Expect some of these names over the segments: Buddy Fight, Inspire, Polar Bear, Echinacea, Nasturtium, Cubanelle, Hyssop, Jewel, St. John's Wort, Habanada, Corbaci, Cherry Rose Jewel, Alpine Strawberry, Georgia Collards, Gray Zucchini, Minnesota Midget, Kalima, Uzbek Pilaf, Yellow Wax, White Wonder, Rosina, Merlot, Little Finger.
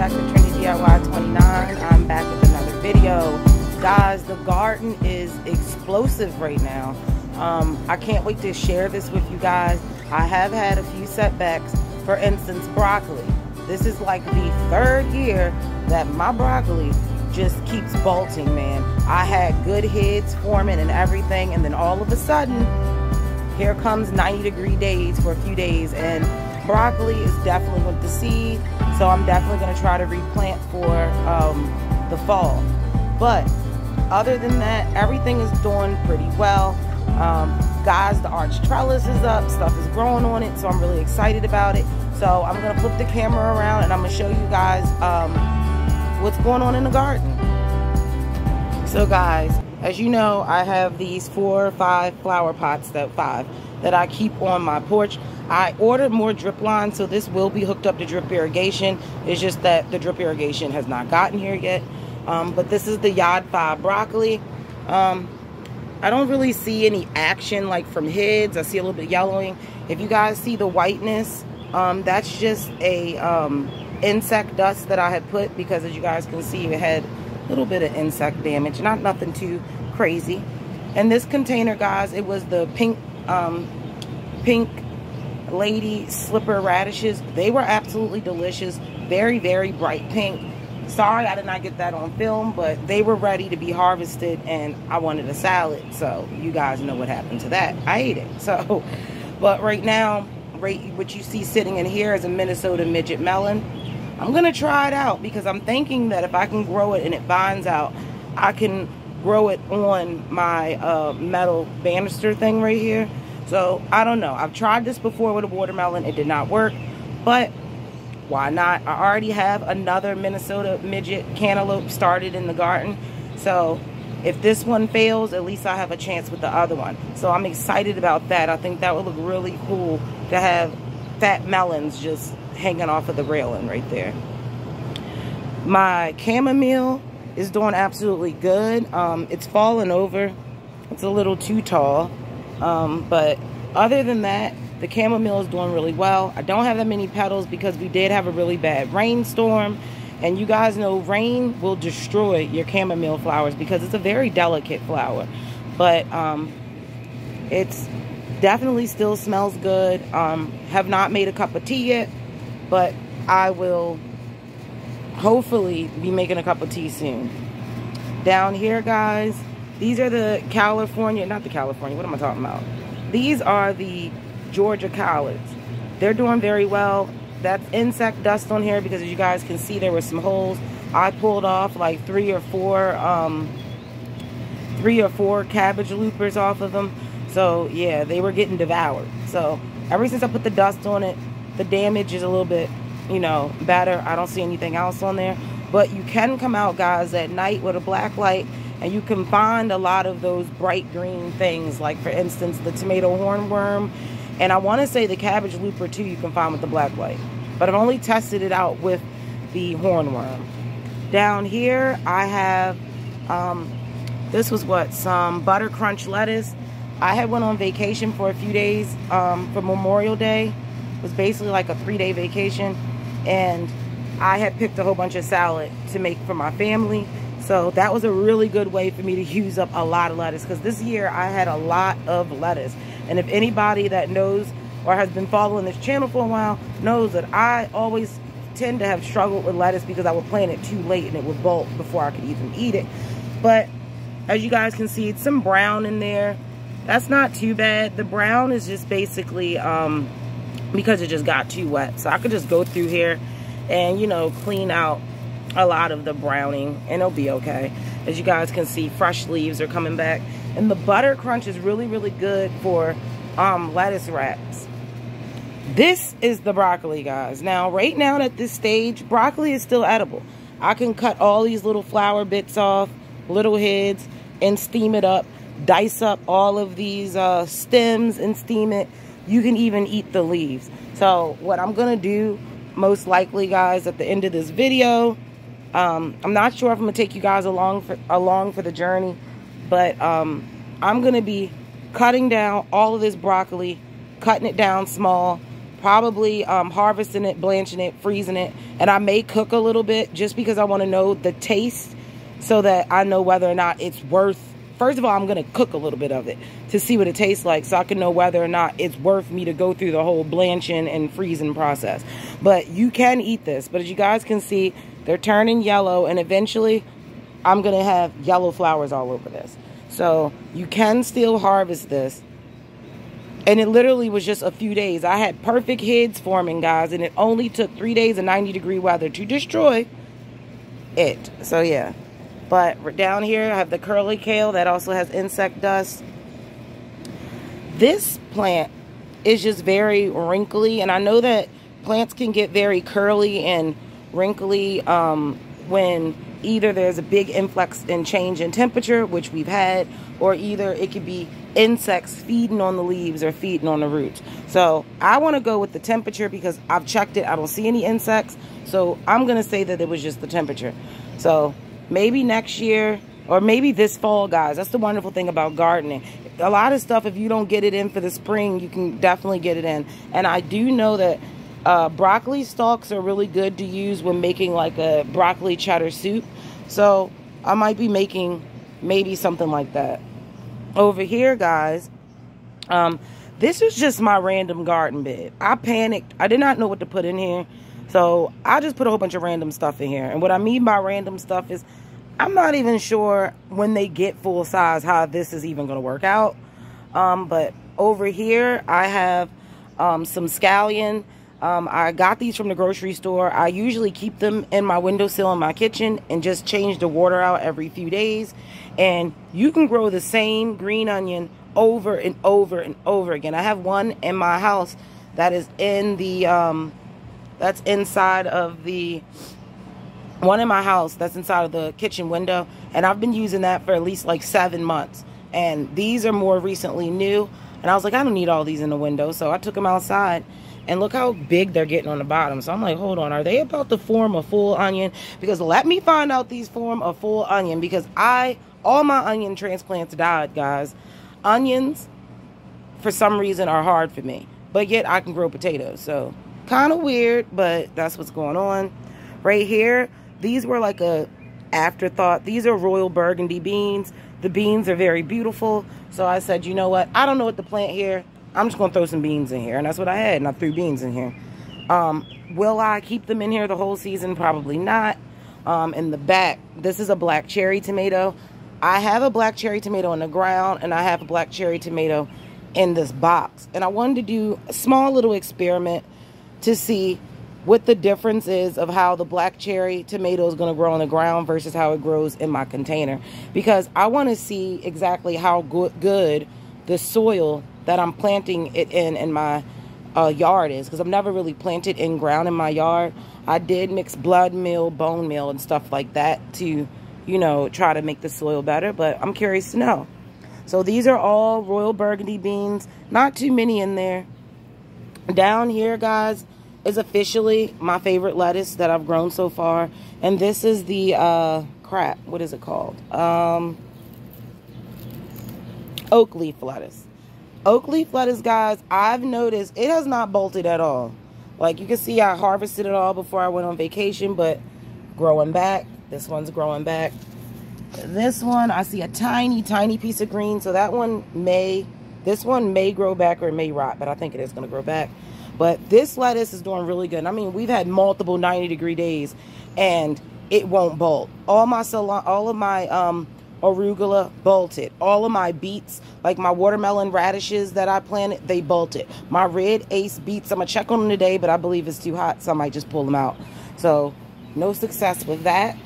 back to TrinityDIY29. I'm back with another video. Guys, the garden is explosive right now. I can't wait to share this with you guys. I have had a few setbacks. For instance, broccoli. This is like the third year that my broccoli just keeps bolting, man. I had good heads forming and everything, and then all of a sudden, here comes 90-degree days for a few days, and broccoli is definitely with the seed, so I'm definitely going to try to replant for the fall. But other than that, everything is doing pretty well. Guys, the arch trellis is up, stuff is growing on it, so I'm really excited about it. So I'm going to flip the camera around and I'm going to show you guys what's going on in the garden. So guys, as you know, I have these five flower pots, that I keep on my porch. I ordered more drip lines, so this will be hooked up to drip irrigation. It's just that the drip irrigation has not gotten here yet. But this is the Yad Five broccoli. I don't really see any action like from heads. I see a little bit of yellowing. If you guys see the whiteness, that's just a insect dust that I had put, because as you guys can see, it had a little bit of insect damage, not nothing too crazy. And this container, guys, it was the Pink Lady Slipper radishes. They were absolutely delicious, very, very bright pink. Sorry I did not get that on film, but they were ready to be harvested and I wanted a salad, so you guys know what happened to that. I ate it. So, but right now, right, what you see sitting in here is a Minnesota Midget melon. I'm gonna try it out because I'm thinking that if I can grow it and it binds out, I can grow it on my metal banister thing right here. So I don't know. I've tried this before with a watermelon. It did not work, but why not? I already have another Minnesota Midget cantaloupe started in the garden. So if this one fails, at least I have a chance with the other one. So I'm excited about that. I think that would look really cool to have fat melons just hanging off of the railing right there. My chamomile is doing absolutely good. It's fallen over. It's a little too tall. But other than that, the chamomile is doing really well. I don't have that many petals because we did have a really bad rainstorm. And you guys know rain will destroy your chamomile flowers because it's a very delicate flower. But it's definitely still smells good. Have not made a cup of tea yet, but I will hopefully be making a cup of tea soon. Down here, guys, these are the These are the Georgia Collards. They're doing very well. That's insect dust on here because as you guys can see, there were some holes. I pulled off like three or four cabbage loopers off of them. So yeah, they were getting devoured. So ever since I put the dust on it, the damage is a little bit, you know, better. I don't see anything else on there. But you can come out, guys, at night with a black light, and you can find a lot of those bright green things, like for instance, the tomato hornworm. And I wanna say the cabbage looper too you can find with the black light. But I've only tested it out with the hornworm. Down here, I have, this was what, some butter crunch lettuce. I had went on vacation for a few days for Memorial Day. It was basically like a 3-day vacation. And I had picked a whole bunch of salad to make for my family. So that was a really good way for me to use up a lot of lettuce, because this year I had a lot of lettuce. And if anybody that knows or has been following this channel for a while knows that I always tend to have struggled with lettuce because I would plant it too late and it would bolt before I could even eat it. But as you guys can see, it's some brown in there. That's not too bad. The brown is just basically because it just got too wet. So I could just go through here and, you know, clean out a lot of the browning and it'll be okay. As you guys can see, fresh leaves are coming back. And the butter crunch is really, really good for lettuce wraps. This is the broccoli, guys. Now, right now at this stage, broccoli is still edible. I can cut all these little flower bits off, little heads, and steam it up. Dice up all of these stems and steam it. You can even eat the leaves. So what I'm gonna do, most likely, guys, at the end of this video, I'm not sure if I'm gonna take you guys along for the journey, but I'm gonna be cutting down all of this broccoli, cutting it down small, probably harvesting it, blanching it, freezing it, and I may cook a little bit just because I want to know the taste so that I know whether or not it's worth. First of all, I'm going to cook a little bit of it to see what it tastes like so I can know whether or not it's worth me to go through the whole blanching and freezing process. But you can eat this. But as you guys can see, they're turning yellow, and eventually I'm going to have yellow flowers all over this. So you can still harvest this. And it literally was just a few days. I had perfect heads forming, guys, and it only took 3 days of 90-degree weather to destroy it. So, yeah. But down here, I have the curly kale that also has insect dust. This plant is just very wrinkly. And I know that plants can get very curly and wrinkly when either there's a big influx and change in temperature, which we've had, or either it could be insects feeding on the leaves or feeding on the roots. So I want to go with the temperature because I've checked it. I don't see any insects. So I'm going to say that it was just the temperature. So maybe next year, or maybe this fall, guys. That's the wonderful thing about gardening. A lot of stuff, if you don't get it in for the spring, you can definitely get it in. And I do know that broccoli stalks are really good to use when making like a broccoli cheddar soup. So I might be making maybe something like that. Over here, guys, this is just my random garden bed. I panicked. I did not know what to put in here. So I just put a whole bunch of random stuff in here. And what I mean by random stuff is I'm not even sure when they get full size how this is even going to work out. But over here I have some scallion. I got these from the grocery store. I usually keep them in my windowsill in my kitchen and just change the water out every few days. And you can grow the same green onion over and over and over again. I have one in my house that is in the... that's inside of the one in my house that's inside of the kitchen window, and I've been using that for at least like 7 months, and these are more recently new, and I was like, I don't need all these in the window, so I took them outside, and look how big they're getting on the bottom. So I'm like, hold on, are they about to form a full onion? Because let me find out these form a full onion, because all my onion transplants died, guys. Onions for some reason are hard for me, but yet I can grow potatoes, so kind of weird, but that's what's going on. Right here, these were like a afterthought. These are royal burgundy beans. The beans are very beautiful, so I said, you know what, I don't know what to plant here, I'm just gonna throw some beans in here, and that's what I had, and I threw beans in here. Will I keep them in here the whole season? Probably not. In the back, this is a black cherry tomato. I have a black cherry tomato on the ground, and I have a black cherry tomato in this box, and I wanted to do a small little experiment to see what the difference is of how the black cherry tomato is going to grow on the ground versus how it grows in my container, because I want to see exactly how good the soil that I'm planting it in my yard is, because I've never really planted in ground in my yard. I did mix blood meal, bone meal, and stuff like that to, you know, try to make the soil better, but I'm curious to know. So these are all royal burgundy beans, not too many in there. Down here, guys, is officially my favorite lettuce that I've grown so far, and this is the crap, what is it called, oak leaf lettuce. Oak leaf lettuce, guys, I've noticed it has not bolted at all. Like you can see, I harvested it all before I went on vacation, but growing back. This one's growing back. This one, I see a tiny piece of green, so that one may... this one may grow back or it may rot, but I think it is going to grow back. But this lettuce is doing really good. I mean, we've had multiple 90-degree days, and it won't bolt. All of my arugula bolted. All of my beets, like my watermelon radishes that I planted, they bolted. My Red Ace beets, I'm going to check on them today, but I believe it's too hot, so I might just pull them out. So, no success with that.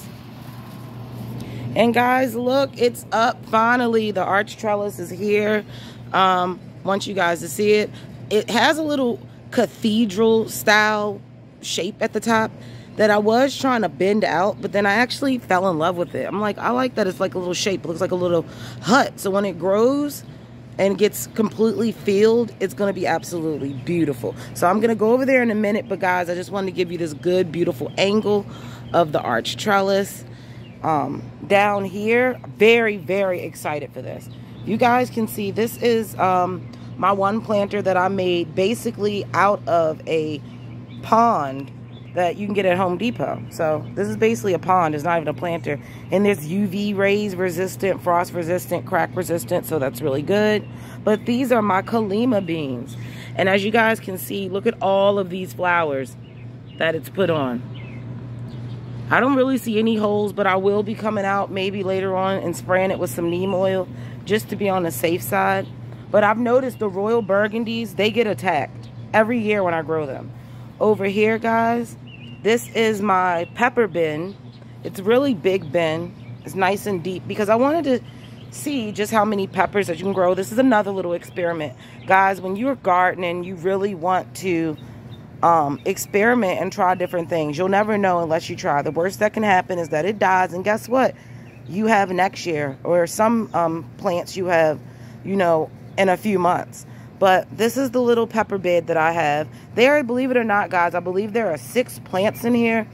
And, guys, look, it's up finally. The arch trellis is here. Want you guys to see it. It has a little cathedral style shape at the top that I was trying to bend out, but then I actually fell in love with it. I'm like, I like that it's like a little shape. It looks like a little hut. So when it grows and gets completely filled, it's going to be absolutely beautiful. So I'm going to go over there in a minute, but guys, I just wanted to give you this good, beautiful angle of the arch trellis. Down here, very, very excited for this. You guys can see this is my one planter that I made basically out of a pond that you can get at Home Depot. So this is basically a pond, it's not even a planter. And there's UV rays resistant, frost resistant, crack resistant, so that's really good. But these are my Kalima beans. And as you guys can see, look at all of these flowers that it's put on. I don't really see any holes, but I will be coming out maybe later on and spraying it with some neem oil just to be on the safe side. But I've noticed the royal burgundies, they get attacked every year when I grow them. Over here, guys, this is my pepper bin. It's really big bin. It's nice and deep because I wanted to see just how many peppers that you can grow. This is another little experiment. Guys, when you're gardening, you really want to experiment and try different things. You'll never know unless you try. The worst that can happen is that it dies, and guess what? You have next year, or some plants you have, you know, in a few months. But this is the little pepper bed that I have. They are, believe it or not, guys, I believe there are 6 plants in here.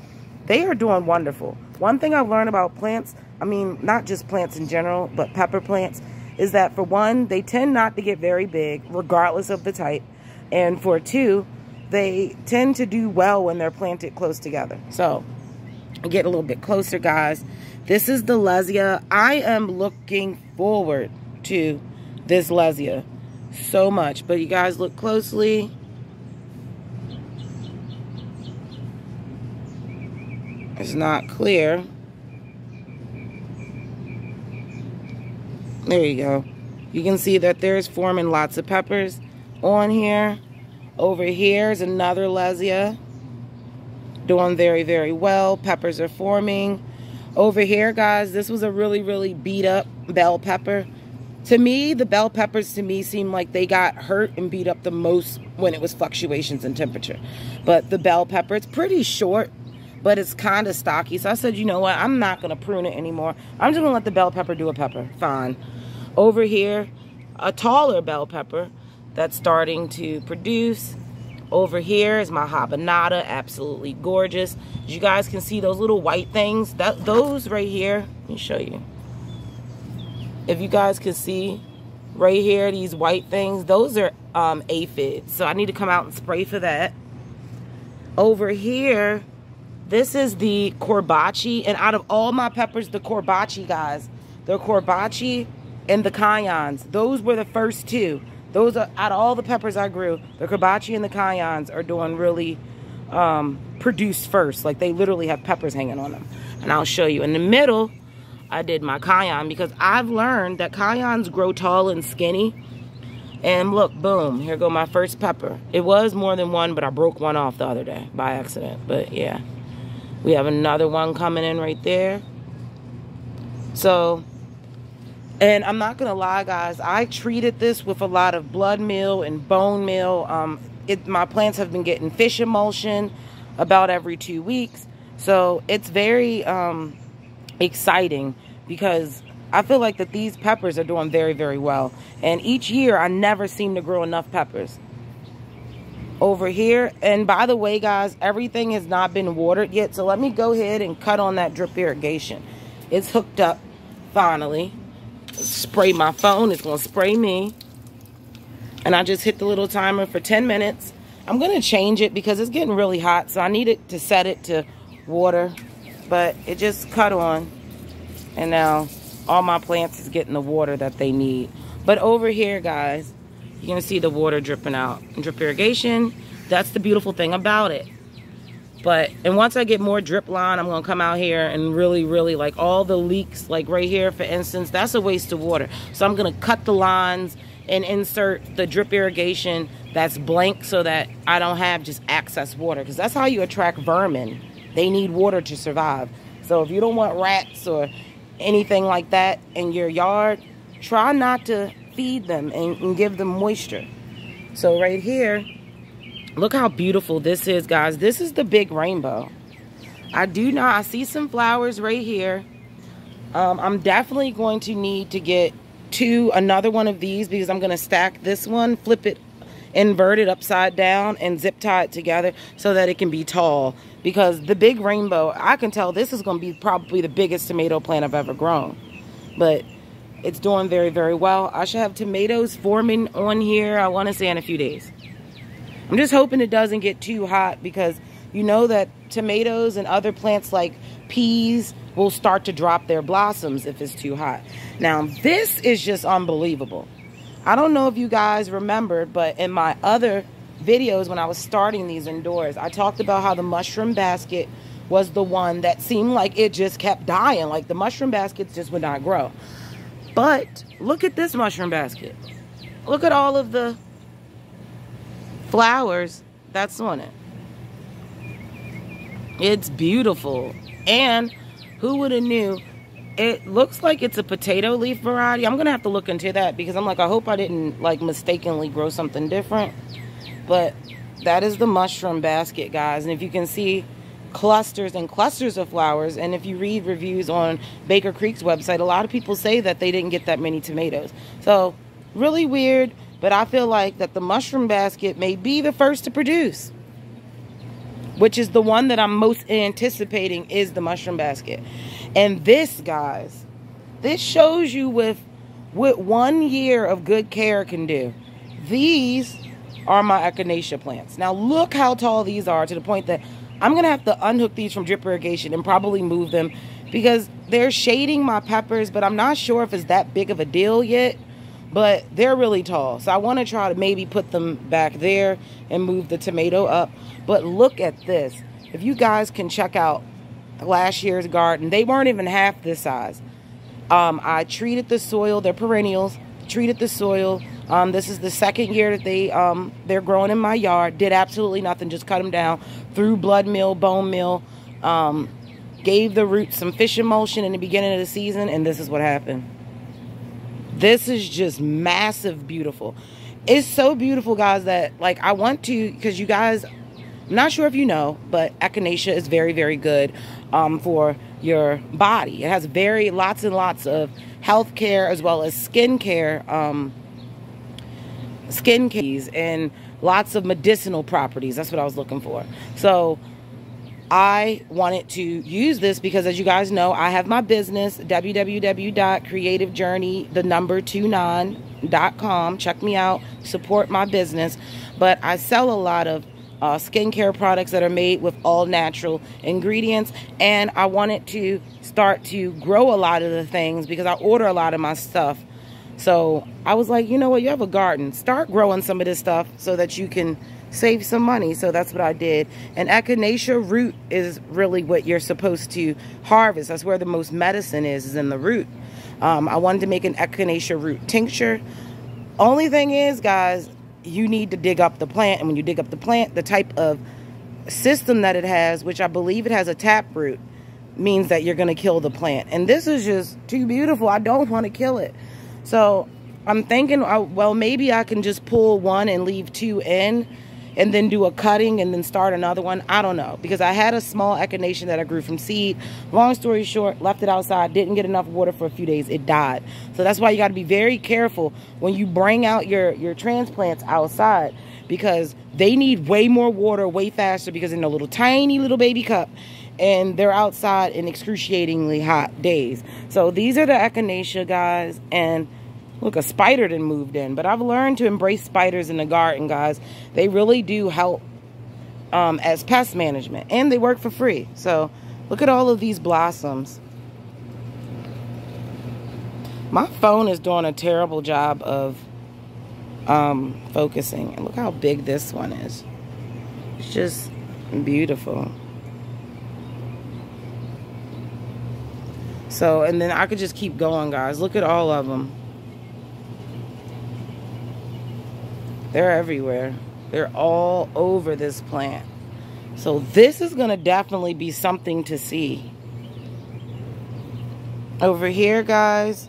They are doing wonderful. One thing I've learned about plants, I mean, not just plants in general, but pepper plants, is that for one, they tend not to get very big, regardless of the type. And for two, they tend to do well when they're planted close together. So, get a little bit closer, guys. This is the Lesya. I am looking forward to this Lesya so much. But you guys, look closely. It's not clear. There you go. You can see that there's forming lots of peppers on here. Over here is another Lesya, doing very, very well. Peppers are forming. Over here, guys, this was a really, really beat up bell pepper. To me, the bell peppers to me seem like they got hurt and beat up the most when it was fluctuations in temperature. But the bell pepper, it's pretty short, but it's kind of stocky. So I said, you know what, I'm not going to prune it anymore. I'm just going to let the bell pepper do a pepper. Fine. Over here, a taller bell pepper that's starting to produce. Over here is my Habanada, absolutely gorgeous. As you guys can see, those little white things, those right here, let me show you. If you guys can see right here, these white things, those are aphids. So I need to come out and spray for that. Over here, this is the Corbaci, and out of all my peppers, the Corbaci, guys, the Corbaci and the Cayennes, those were the first two. Those are, out of all the peppers I grew, the Corbaci and the Cayennes are doing really produced first. Like, they literally have peppers hanging on them. And I'll show you. In the middle, I did my Cayenne because I've learned that Cayennes grow tall and skinny. And look, boom, here go my first pepper. It was more than one, but I broke one off the other day by accident. But yeah, we have another one coming in right there. So... and I'm not going to lie, guys, I treated this with a lot of blood meal and bone meal. My plants have been getting fish emulsion about every 2 weeks. So it's very exciting because I feel like that these peppers are doing very, very well. And each year, I never seem to grow enough peppers. Over here, and by the way, guys, everything has not been watered yet. So let me go ahead and cut on that drip irrigation. It's hooked up, finally. Spray my phone, it's gonna spray me. And I just hit the little timer for 10 minutes. I'm gonna change it because it's getting really hot, so I need it to set it to water, but it just cut on. And now all my plants is getting the water that they need. But over here, guys, you're gonna see the water dripping out. Drip irrigation, that's the beautiful thing about it. But, and once I get more drip line, I'm going to come out here and really, really, like, all the leaks, like right here, for instance, that's a waste of water. So I'm going to cut the lines and insert the drip irrigation that's blank so that I don't have just excess water. Because that's how you attract vermin. They need water to survive. So if you don't want rats or anything like that in your yard, try not to feed them and give them moisture. So right here... look how beautiful this is, guys. This is the Big Rainbow. I see some flowers right here. I'm definitely going to need to get another one of these because I'm going to stack this one, flip it, invert it upside down, and zip tie it together so that it can be tall. Because the Big Rainbow, I can tell this is going to be probably the biggest tomato plant I've ever grown. But It's doing very, very well. I should have tomatoes forming on here, I want to say in a few days. I'm just hoping it doesn't get too hot, because you know that tomatoes and other plants like peas will start to drop their blossoms if it's too hot. Now, this is just unbelievable. I don't know if you guys remember, but in my other videos when I was starting these indoors, I talked about how the mushroom basket was the one that seemed like it just kept dying. Like the mushroom baskets just would not grow. But look at this mushroom basket. Look at all of the flowers that's on it. It's beautiful. And who would have knew? It looks like it's a potato leaf variety. I'm gonna have to look into that, because I'm like, I hope I didn't like mistakenly grow something different. But that is the mushroom basket, guys. And if you can see, clusters and clusters of flowers. And if you read reviews on Baker Creek's website, a lot of people say that they didn't get that many tomatoes. So really weird, but I feel like that the mushroom basket may be the first to produce, which is the one that I'm most anticipating, is the mushroom basket. And this, guys, this shows you with what 1 year of good care can do. These are my Echinacea plants. Now look how tall these are, to the point that I'm going to have to unhook these from drip irrigation and probably move them, because they're shading my peppers, but I'm not sure if it's that big of a deal yet, but they're really tall. So I want to try to maybe put them back there and move the tomato up. But look at this. If you guys can check out last year's garden, they weren't even half this size. I treated the soil. They're perennials. Treated the soil. This is the second year that they're growing in my yard. Did absolutely nothing, just cut them down, threw blood meal, bone meal, gave the roots some fish emulsion in the beginning of the season, and this is what happened. This is just massive, beautiful. It's so beautiful, guys, that like I want to, because you guys, I'm not sure if you know, but Echinacea is very, very good for your body. It has very lots and lots of health care as well as skin care. Skin keys and lots of medicinal properties. That's what I was looking for. So I wanted to use this because, as you guys know, I have my business, www.creativejourney29.com. Check me out, support my business. But I sell a lot of skincare products that are made with all natural ingredients, and I wanted to start to grow a lot of the things because I order a lot of my stuff. So I was like, you know what, you have a garden, start growing some of this stuff so that you can save some money. So that's what I did. And Echinacea root is really what you're supposed to harvest. That's where the most medicine is in the root. I wanted to make an Echinacea root tincture. Only thing is, guys, you need to dig up the plant. And when you dig up the plant, the type of system that it has, which I believe it has a taproot, means that you're going to kill the plant. And this is just too beautiful. I don't want to kill it. So I'm thinking, well, maybe I can just pull one and leave two in and then do a cutting and then start another one. I don't know, because I had a small Echinacea that I grew from seed. Long story short, left it outside, didn't get enough water for a few days. It died. So that's why you got to be very careful when you bring out your transplants outside, because they need way more water way faster, because in a little tiny little baby cup, and they're outside in excruciatingly hot days. So these are the Echinacea, guys. And look, a spider done moved in. But I've learned to embrace spiders in the garden, guys. They really do help as pest management. And they work for free. So look at all of these blossoms. My phone is doing a terrible job of focusing. And look how big this one is. It's just beautiful. So, and then I could just keep going, guys. Look at all of them. They're everywhere. They're all over this plant. So this is going to definitely be something to see. Over here, guys.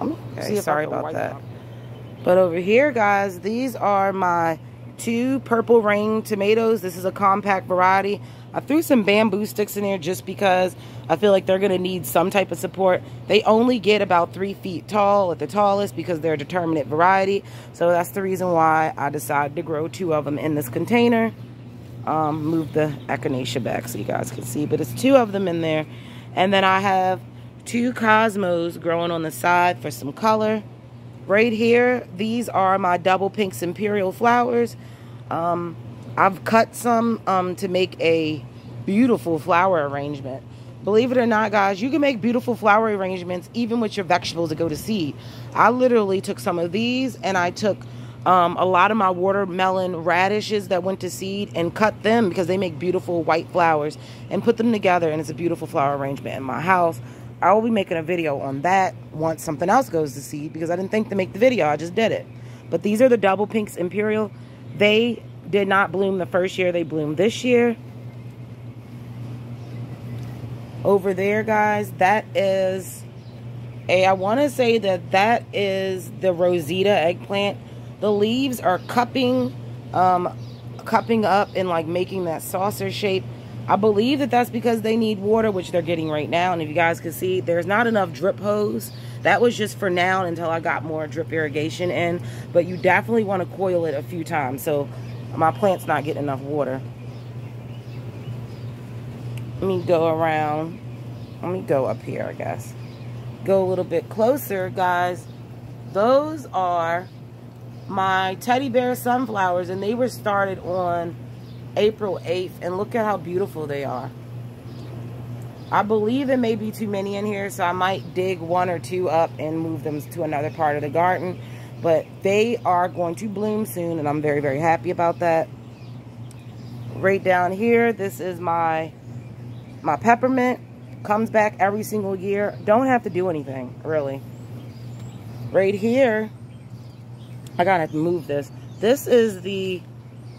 Okay, sorry about that. But over here, guys, these are my two Purple Ring tomatoes. This is a compact variety. I threw some bamboo sticks in there just because I feel like they're going to need some type of support. They only get about 3 feet tall at the tallest because they're a determinate variety. So that's the reason why I decided to grow two of them in this container. Move the Echinacea back so you guys can see. But it's two of them in there. And then I have two cosmos growing on the side for some color. Right here, these are my Double Pinks Imperial flowers. I've cut some to make a beautiful flower arrangement. Believe it or not, guys, you can make beautiful flower arrangements even with your vegetables that go to seed. I literally took some of these and I took a lot of my watermelon radishes that went to seed and cut them because they make beautiful white flowers, and put them together, and it's a beautiful flower arrangement in my house. I will be making a video on that once something else goes to seed, because I didn't think to make the video. I just did it. But these are the Double Pinks Imperial. They did not bloom the first year. They bloomed this year. Over there, guys, that is a, I want to say that that is the Rosita eggplant. The leaves are cupping up and like making that saucer shape. I believe that that's because they need water, which they're getting right now. And if you guys can see, there's not enough drip hose. That was just for now until I got more drip irrigation in. But you definitely want to coil it a few times. So my plant's not getting enough water. Let me go around. Let me go up here, I guess. Go a little bit closer, guys. Those are my teddy bear sunflowers, and they were started on April 8th, and look at how beautiful they are. I believe there may be too many in here, so I might dig one or two up and move them to another part of the garden, but they are going to bloom soon, and I'm very, very happy about that. Right down here, this is my peppermint. Comes back every single year. Don't have to do anything, really. Right here, I gotta move this. This is the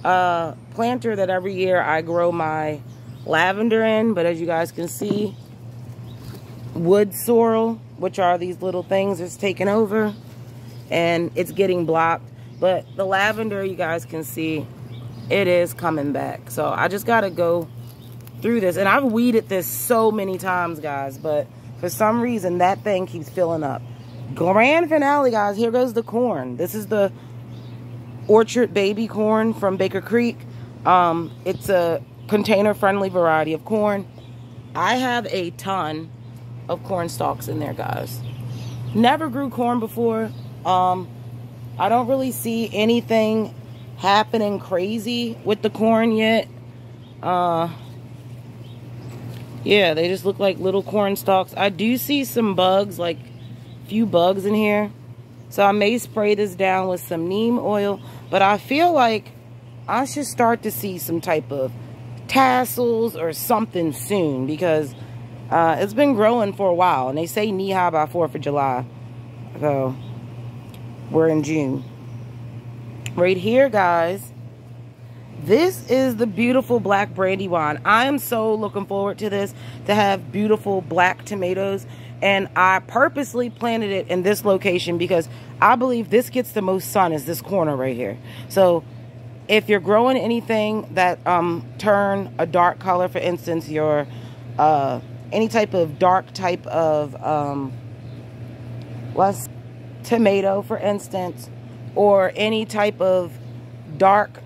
planter that every year I grow my lavender in, but as you guys can see, wood sorrel, which are these little things, is taking over and it's getting blocked. But the lavender, you guys can see, it is coming back. So I just gotta go through this, and I've weeded this so many times, guys, but for some reason that thing keeps filling up. Grand finale, guys. Here goes the corn. This is the Orchard Baby corn from Baker Creek. It's a container-friendly variety of corn. I have a ton of corn stalks in there, guys. Never grew corn before. I don't really see anything happening crazy with the corn yet. Yeah, they just look like little corn stalks. I do see some bugs, like few bugs in here, so I may spray this down with some neem oil, but I feel like I should start to see some type of tassels or something soon, because it's been growing for a while, and they say knee-high by 4th of July, so we're in June. Right here, guys, this is the beautiful Black Brandywine. I am so looking forward to this, to have beautiful black tomatoes. And I purposely planted it in this location because I believe this gets the most sun, is this corner right here. So if you're growing anything that turn a dark color, for instance, your any type of dark type of tomato, for instance, or any type of dark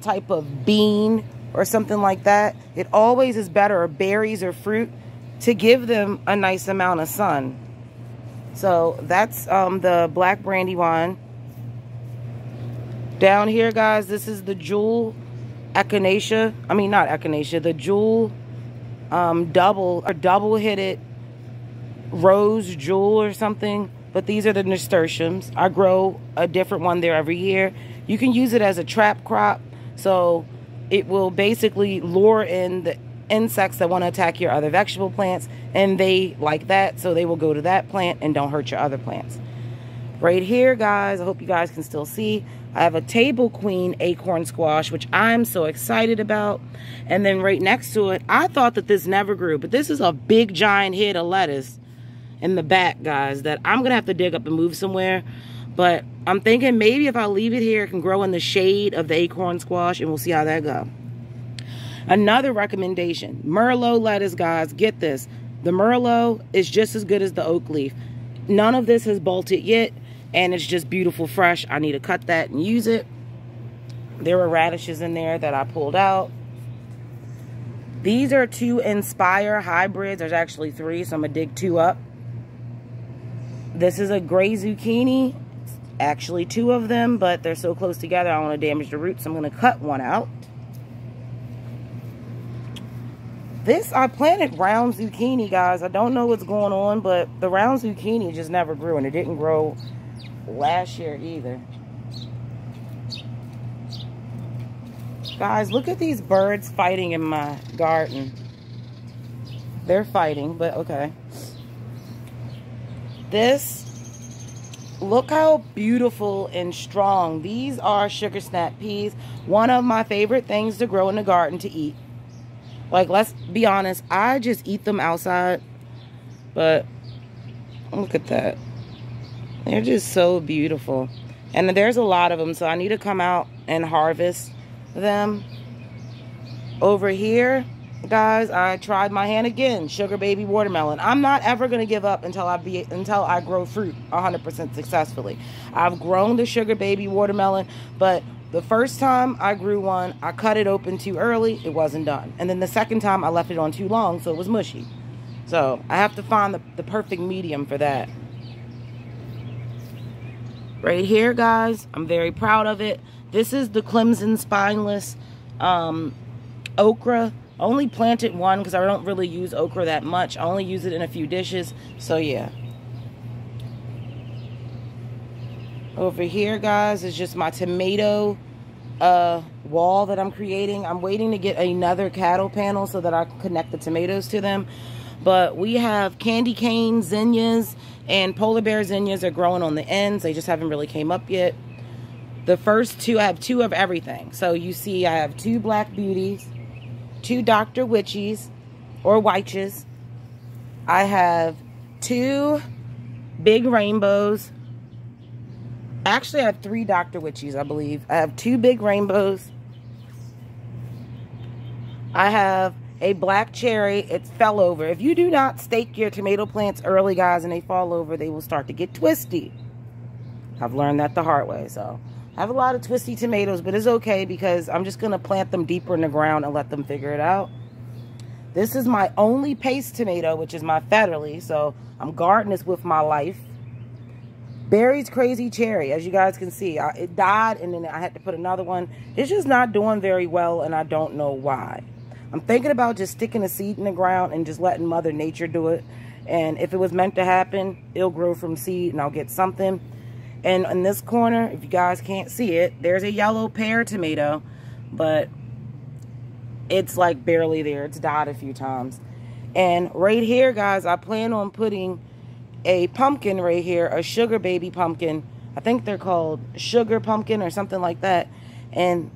type of bean or something like that, it always is better, or berries or fruit, to give them a nice amount of sun. So that's the Black Brandywine. Down here, guys, this is the Jewel Echinacea. I mean, not Echinacea, the Jewel double-headed rose jewel or something. But these are the nasturtiums. I grow a different one there every year. You can use it as a trap crop, so it will basically lure in the insects that want to attack your other vegetable plants, and they like that, so they will go to that plant and don't hurt your other plants. Right here, guys, I hope you guys can still see, I have a Table Queen acorn squash, which I'm so excited about. And then right next to it, I thought that this never grew, but this is a big giant head of lettuce in the back, guys, that I'm gonna have to dig up and move somewhere. But I'm thinking maybe if I leave it here, it can grow in the shade of the acorn squash, and we'll see how that goes. Another recommendation, Merlot lettuce, guys. Get this. The Merlot is just as good as the oak leaf. None of this has bolted yet, and it's just beautiful fresh. I need to cut that and use it. There were radishes in there that I pulled out. These are two Inspire hybrids. There's actually three, so I'm going to dig two up. This is a gray zucchini. It's actually two of them, but they're so close together, I don't want to damage the roots. So I'm going to cut one out. This, I planted round zucchini, guys. I don't know what's going on, but the round zucchini just never grew, and it didn't grow last year either. Guys, look at these birds fighting in my garden. They're fighting, but okay. This, look how beautiful and strong. These are sugar snap peas. One of my favorite things to grow in the garden to eat. Like, let's be honest, I just eat them outside, but look at that. They're just so beautiful. And there's a lot of them, so I need to come out and harvest them. Over here, guys, I tried my hand again. Sugar Baby watermelon. I'm not ever going to give up until I grow fruit 100% successfully. I've grown the Sugar Baby watermelon, but the first time I grew one, I cut it open too early. It wasn't done. And then the second time, I left it on too long, so it was mushy. So I have to find the perfect medium for that. Right here, guys, I'm very proud of it. This is the Clemson spineless okra. I only planted one because I don't really use okra that much. I only use it in a few dishes. So, yeah. Over here, guys, is just my tomato wall that I'm creating. I'm waiting to get another cattle panel so that I can connect the tomatoes to them. But we have candy cane zinnias and polar bear zinnias are growing on the ends. They just haven't really came up yet. The first two, I have two of everything. So you see I have two Black Beauties, two Dr. Wyche's or Wyche's. I have two Big Rainbows. Actually, I have three Dr. Wyche's, I believe. I have two Big Rainbows. I have a black cherry. It fell over. If you do not stake your tomato plants early, guys, and they fall over, they will start to get twisty. I've learned that the hard way, so I have a lot of twisty tomatoes, but it's okay because I'm just going to plant them deeper in the ground and let them figure it out. This is my only paste tomato, which is my Federley, so I'm guarding this with my life. Berry's Crazy Cherry, as you guys can see, it died and then I had to put another one. It's just not doing very well and I don't know why. I'm thinking about just sticking a seed in the ground and just letting Mother Nature do it. And if it was meant to happen, it'll grow from seed and I'll get something. And in this corner, if you guys can't see it, there's a yellow pear tomato, but it's like barely there. It's died a few times. And right here, guys, I plan on putting a pumpkin right here, a Sugar Baby pumpkin. I think they're called Sugar Pumpkin or something like that. And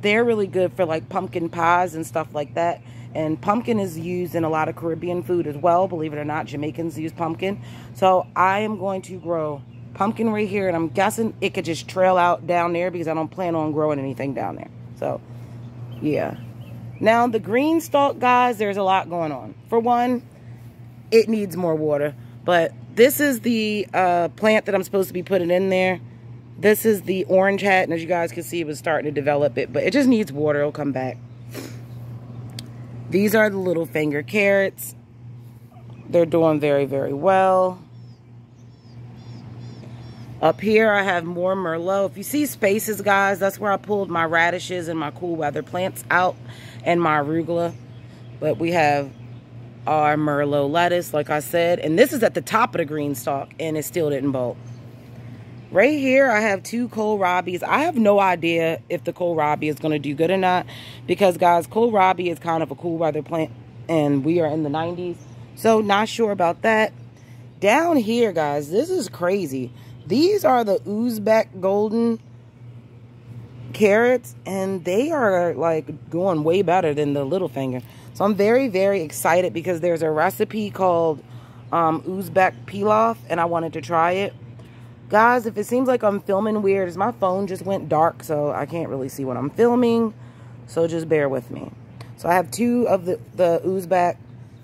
they're really good for like pumpkin pies and stuff like that. And pumpkin is used in a lot of Caribbean food as well. Believe it or not, Jamaicans use pumpkin. So I am going to grow pumpkin right here. And I'm guessing it could just trail out down there because I don't plan on growing anything down there. So, yeah. Now, the green stalk, guys, there's a lot going on. For one, it needs more water. But this is the plant that I'm supposed to be putting in there. This is the orange hat, and as you guys can see, it was starting to develop it, but it just needs water. It'll come back. These are the little finger carrots. They're doing very, very well. Up here, I have more Merlot. If you see spaces, guys, that's where I pulled my radishes and my cool weather plants out and my arugula. But we have our Merlot lettuce, like I said. And this is at the top of the green stalk, and it still didn't bolt. Right here, I have two kohlrabis. I have no idea if the kohlrabi is going to do good or not because, guys, kohlrabi is kind of a cool weather plant, and we are in the 90s, so not sure about that. Down here, guys, this is crazy. These are the Uzbek golden carrots, and they are, like, going way better than the little finger. So I'm very, very excited because there's a recipe called Uzbek pilaf, and I wanted to try it. Guys, if it seems like I'm filming weird, my phone just went dark, so I can't really see what I'm filming. So just bear with me. So I have two of the Uzbek,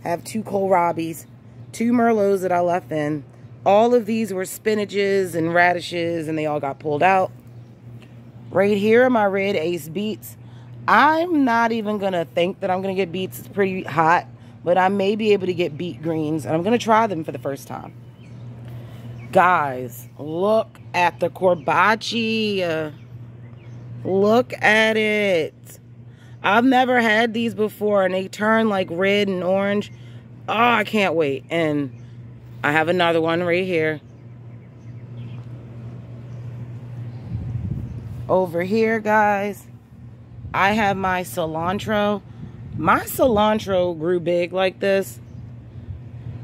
I have two kohlrabis, two Merlots that I left in. All of these were spinaches and radishes, and they all got pulled out. Right here are my Red Ace beets. I'm not even gonna think that I'm gonna get beets. It's pretty hot, but I may be able to get beet greens, and I'm gonna try them for the first time. Guys, look at the Corbaci. Look at it. I've never had these before, and they turn like red and orange. Oh, I can't wait. And I have another one right here. Over here, guys, I have my cilantro. My cilantro grew big like this,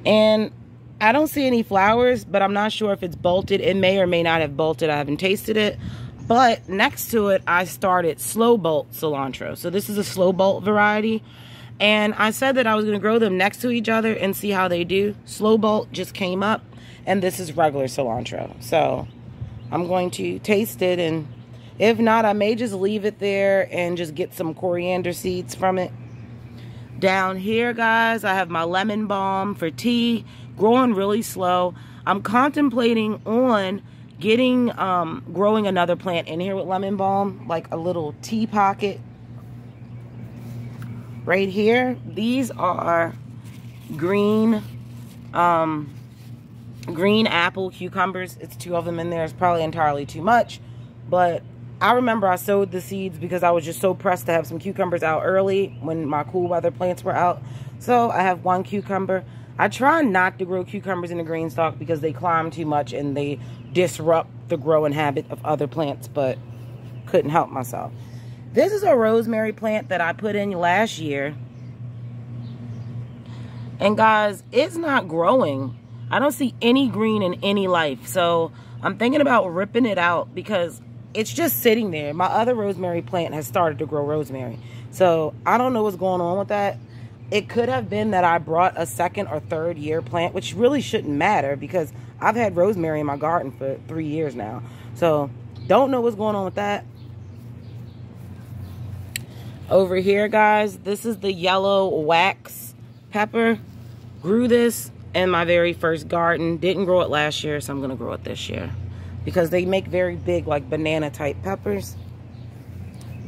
and I don't see any flowers, but I'm not sure if it's bolted. It may or may not have bolted. I haven't tasted it. But next to it, I started slow bolt cilantro. So this is a slow bolt variety. And I said that I was going to grow them next to each other and see how they do. Slow bolt just came up, and this is regular cilantro. So I'm going to taste it, and if not, I may just leave it there and just get some coriander seeds from it. Down here, guys, I have my lemon balm for tea. Growing really slow. I'm contemplating on getting growing another plant in here with lemon balm, like a little tea pocket right here. These are green green apple cucumbers. It's two of them in there. It's probably entirely too much, but I remember I sowed the seeds because I was just so pressed to have some cucumbers out early when my cool weather plants were out. So I have one cucumber. I try not to grow cucumbers in the green stalk because they climb too much and they disrupt the growing habit of other plants, but couldn't help myself. This is a rosemary plant that I put in last year. And guys, it's not growing. I don't see any green in any life. So I'm thinking about ripping it out because it's just sitting there. My other rosemary plant has started to grow rosemary. So I don't know what's going on with that. It could have been that I brought a second or third year plant, which really shouldn't matter because I've had rosemary in my garden for 3 years now. So don't know what's going on with that. Over here, guys, this is the yellow wax pepper. Grew this in my very first garden. Didn't grow it last year, so I'm going to grow it this year because they make very big, like banana type peppers.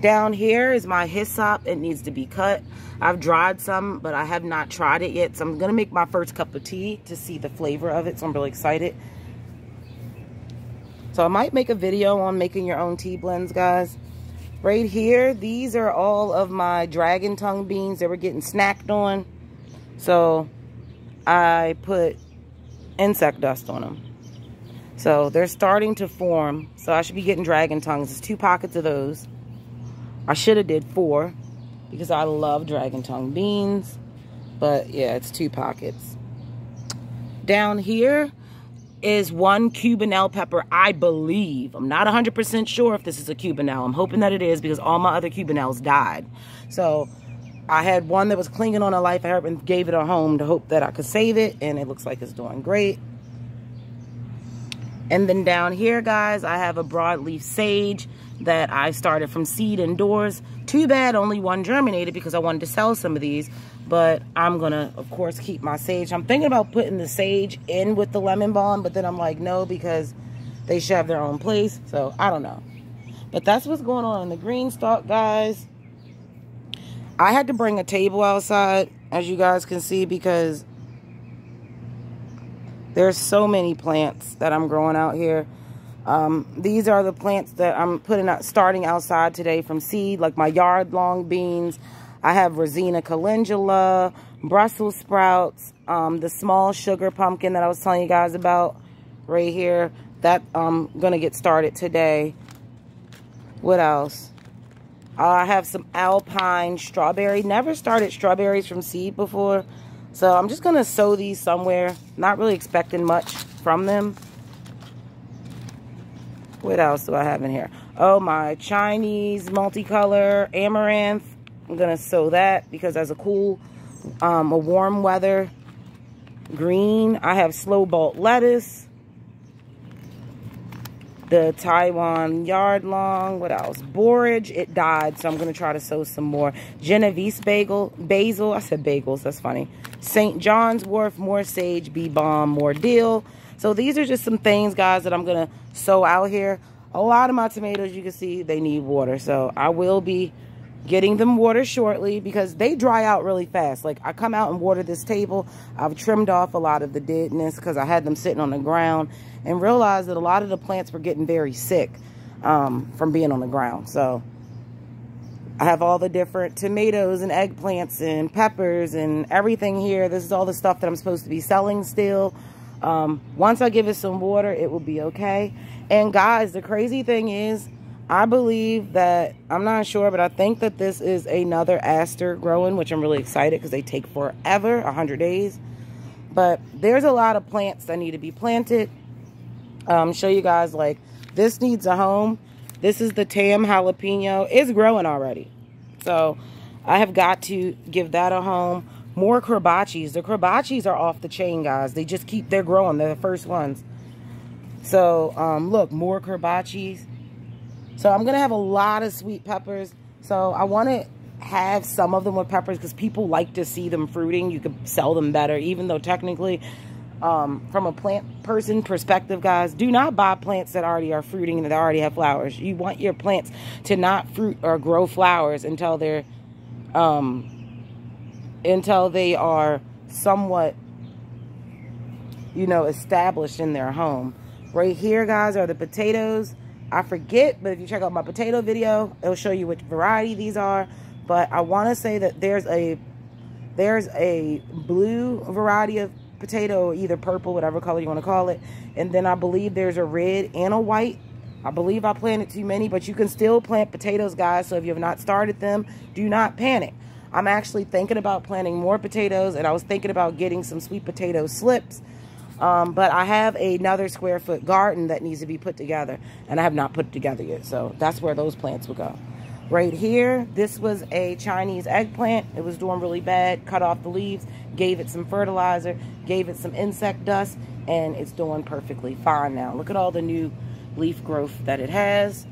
Down here is my hyssop. It needs to be cut. I've dried some, but I have not tried it yet. So I'm going to make my first cup of tea to see the flavor of it. So I'm really excited. So I might make a video on making your own tea blends, guys. Right here, these are all of my dragon tongue beans that were getting snacked on. So I put insect dust on them. So they're starting to form. So I should be getting dragon tongues. There's 2 pockets of those. I should have did 4 because I love dragon tongue beans, but yeah, it's 2 pockets. Down here is one Cubanelle pepper, I believe. I'm not 100% sure if this is a Cubanelle. I'm hoping that it is because all my other Cubanelles died. So I had one that was clinging on a life herb and gave it a home to hope that I could save it, and it looks like it's doing great. And then down here, guys, I have a broadleaf sage that I started from seed indoors. Too bad only one germinated because I wanted to sell some of these, but I'm gonna, of course, keep my sage. I'm thinking about putting the sage in with the lemon balm, but then I'm like, no, because they should have their own place, so I don't know. But that's what's going on in the green stalk, guys. I had to bring a table outside, as you guys can see, because there's so many plants that I'm growing out here. These are the plants that I'm putting out, starting outside today from seed, like my yard long beans. I have Rosina calendula, Brussels sprouts, the small sugar pumpkin that I was telling you guys about right here. That I'm going to get started today. What else? I have some alpine strawberry. Never started strawberries from seed before. So I'm just going to sow these somewhere. Not really expecting much from them. What else do I have in here? Oh, my Chinese multicolor amaranth. I'm going to sow that because as a cool, a warm weather green. I have slow bolt lettuce. The Taiwan yard long. What else? Borage. It died, so I'm going to try to sow some more. Genovese basil. I said bagels. That's funny. St. John's wort. More sage, bee balm, more dill. So these are just some things, guys, that I'm going to sow out here. A lot of my tomatoes, you can see, they need water. So I will be getting them water shortly because they dry out really fast. Like, I come out and water this table. I've trimmed off a lot of the deadness because I had them sitting on the ground and realized that a lot of the plants were getting very sick from being on the ground. So I have all the different tomatoes and eggplants and peppers and everything here. This is all the stuff that I'm supposed to be selling still. Once I give it some water, it will be okay. And guys, the crazy thing is, I believe that, I'm not sure, but I think that this is another aster growing, which I'm really excited because they take forever, 100 days. But there's a lot of plants that need to be planted. Show you guys, like, this needs a home. This is the Tam jalapeno. It's growing already. So I have got to give that a home. More corbacis. The corbacis are off the chain, guys. They just keep, they're growing. They're the first ones. So, look, more corbacis. So I'm going to have a lot of sweet peppers. So I want to have some of them with peppers because people like to see them fruiting. You can sell them better, even though technically, from a plant person perspective, guys, do not buy plants that already are fruiting and that already have flowers. You want your plants to not fruit or grow flowers until they're, until they are somewhat, you know, established in their home. Right here, guys, are the potatoes. I forget, but if you check out my potato video, it'll show you which variety these are. But I want to say that there's a blue variety of potato, either purple, whatever color you want to call it. And then I believe there's a red and a white. I believe I planted too many, but you can still plant potatoes, guys. So if you have not started them, do not panic. I'm actually thinking about planting more potatoes, and I was thinking about getting some sweet potato slips. But I have another square foot garden that needs to be put together, and I have not put it together yet. So that's where those plants will go. Right here, this was a Chinese eggplant. It was doing really bad. Cut off the leaves, gave it some fertilizer, gave it some insect dust, and it's doing perfectly fine now. Look at all the new leaf growth that it has.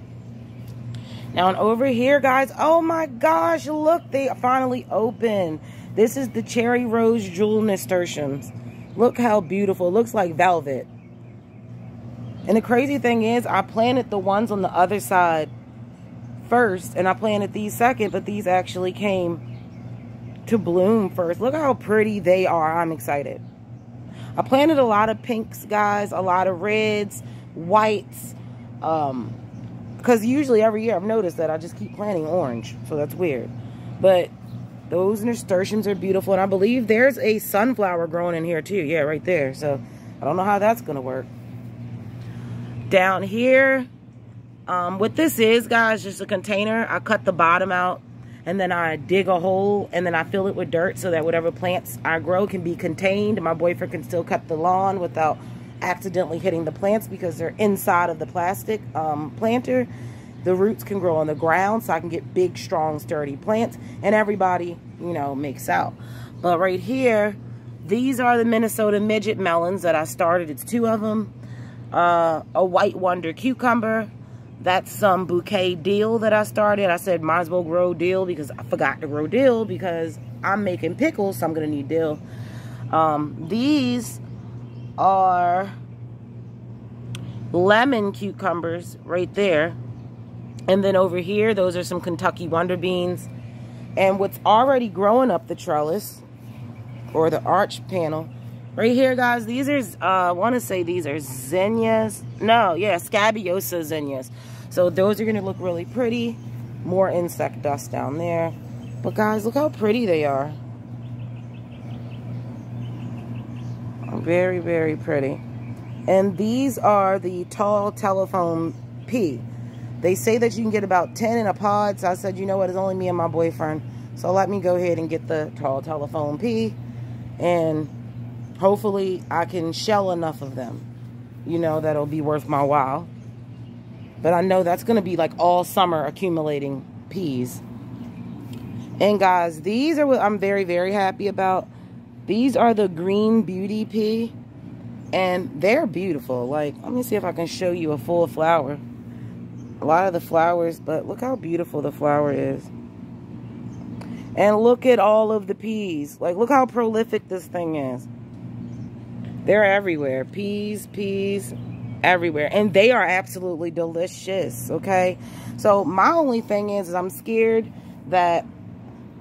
Now, and over here, guys, oh my gosh, look, they finally open. This is the Cherry Rose Jewel nasturtiums. Look how beautiful. It looks like velvet. And the crazy thing is, I planted the ones on the other side first, and I planted these second, but these actually came to bloom first. Look how pretty they are. I'm excited. I planted a lot of pinks, guys, a lot of reds, whites, because usually every year I've noticed that I just keep planting orange. So that's weird. But those nasturtiums are beautiful. And I believe there's a sunflower growing in here too. Yeah, right there. So I don't know how that's going to work. Down here, what this is, guys, just a container. I cut the bottom out and then I dig a hole and then I fill it with dirt so that whatever plants I grow can be contained. My boyfriend can still cut the lawn without accidentally hitting the plants because they're inside of the plastic planter. The roots can grow on the ground, so I can get big, strong, sturdy plants, and everybody, you know, makes out. But right here, these are the Minnesota Midget melons that I started. It's two of them. A white wonder cucumber. That's some bouquet dill that I started. I said might as well grow dill because I forgot to grow dill because I'm making pickles, so I'm going to need dill. These are lemon cucumbers right there, and then over here those are some Kentucky Wonder Beans. And what's already growing up the trellis or the arch panel right here, guys, these are I want to say these are zinnias. No, yeah, Scabiosa zinnias. So those are going to look really pretty. More insect dust down there, but guys, look how pretty they are. Very, very pretty. And these are the tall telephone pea. They say that you can get about 10 in a pod, so I said, you know what, it's only me and my boyfriend, so let me go ahead and get the tall telephone pea, and hopefully I can shell enough of them, you know, that'll be worth my while. But I know that's going to be like all summer accumulating peas. And guys, these are what I'm very, very happy about. These are the green beauty pea, and they're beautiful. Like, let me see if I can show you a full flower. A lot of the flowers, but look how beautiful the flower is. And look at all of the peas. Like, look how prolific this thing is. They're everywhere. Peas, peas, everywhere. And they are absolutely delicious, okay? So my only thing is I'm scared that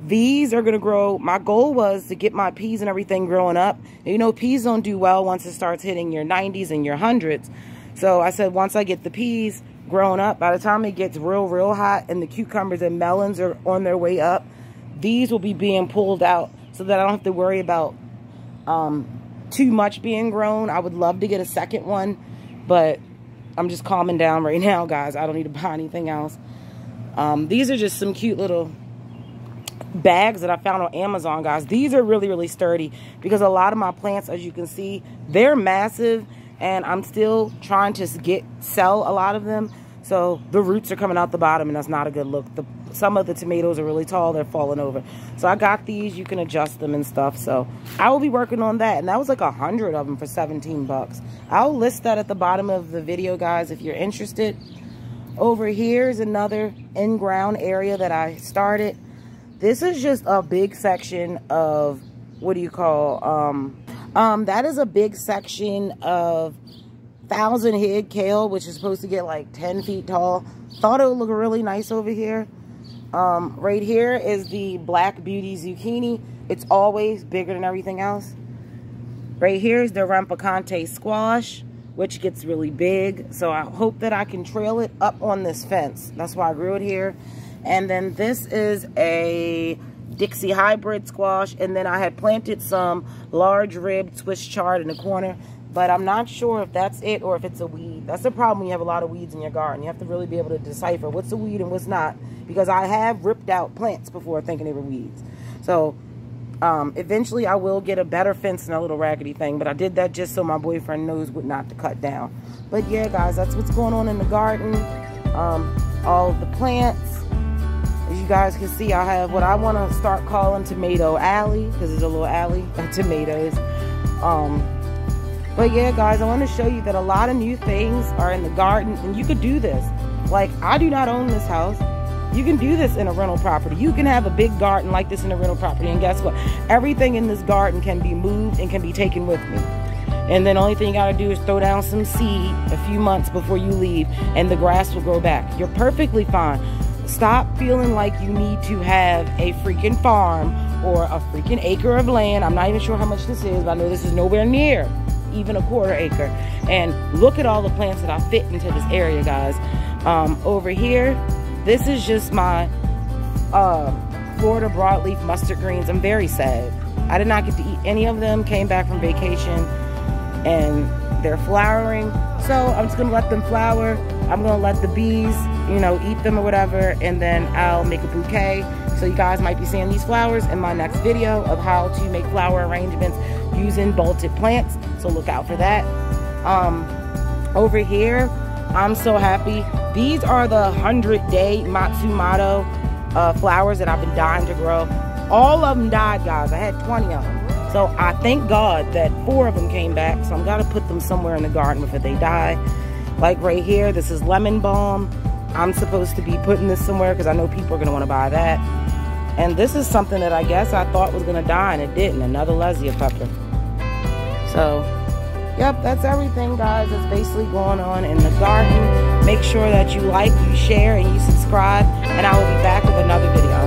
these are going to grow. My goal was to get my peas and everything growing up. You know, peas don't do well once it starts hitting your 90s and your 100s. So I said, once I get the peas growing up, by the time it gets real hot and the cucumbers and melons are on their way up, these will be being pulled out so that I don't have to worry about too much being grown. I would love to get a second one, but I'm just calming down right now, guys. I don't need to buy anything else. These are just some cute little bags that I found on Amazon, guys. These are really sturdy because a lot of my plants, as you can see, they're massive, and I'm still trying to sell a lot of them. So the roots are coming out the bottom, and that's not a good look. Some of the tomatoes are really tall. They're falling over. So I got these. You can adjust them and stuff. So I will be working on that. And that was like 100 of them for 17 bucks. I'll list that at the bottom of the video, guys, if you're interested. Over here is another in-ground area that I started. This is just a big section of, what do you call, that is a big section of 1,000 head kale, which is supposed to get like 10 feet tall. Thought it would look really nice over here. Right here is the Black Beauty zucchini. It's always bigger than everything else. Right here is the rampicante squash, which gets really big. So I hope that I can trail it up on this fence. That's why I grew it here. And then this is a Dixie hybrid squash. And then I had planted some large ribbed Swiss chard in the corner, but I'm not sure if that's it or if it's a weed. That's the problem when you have a lot of weeds in your garden. You have to really be able to decipher what's a weed and what's not, because I have ripped out plants before thinking they were weeds. So eventually I will get a better fence and a little raggedy thing, but I did that just so my boyfriend knows what not to cut down. But yeah, guys, that's what's going on in the garden. All of the plants. As you guys can see, I have what I want to start calling Tomato Alley, because it's a little alley of tomatoes. But yeah, guys, I want to show you that a lot of new things are in the garden, and you could do this. Like, I do not own this house. You can do this in a rental property. You can have a big garden like this in a rental property, and guess what? Everything in this garden can be moved and can be taken with me. And then the only thing you gotta do is throw down some seed a few months before you leave, and the grass will grow back. You're perfectly fine. Stop feeling like you need to have a freaking farm or a freaking acre of land. I'm not even sure how much this is, but I know this is nowhere near even a quarter acre. And look at all the plants that I fit into this area, guys. Over here, this is just my Florida broadleaf mustard greens. I'm very sad I did not get to eat any of them. Came back from vacation and they're flowering, so I'm just gonna let them flower. I'm gonna let the bees, you know, eat them or whatever, and then I'll make a bouquet. So you guys might be seeing these flowers in my next video of how to make flower arrangements using bolted plants, so look out for that. Over here, I'm so happy. These are the 100-day Matsumoto flowers that I've been dying to grow. All of them died, guys. I had 20 of them, so I thank God that 4 of them came back. So I'm gonna put them somewhere in the garden before they die. Like right here, this is lemon balm. I'm supposed to be putting this somewhere because I know people are gonna want to buy that. And this is something that I guess I thought was gonna die, and it didn't. Another Lesya pepper. So, yep, that's everything, guys. That's basically going on in the garden. Make sure that you like, you share, and you subscribe, and I will be back with another video.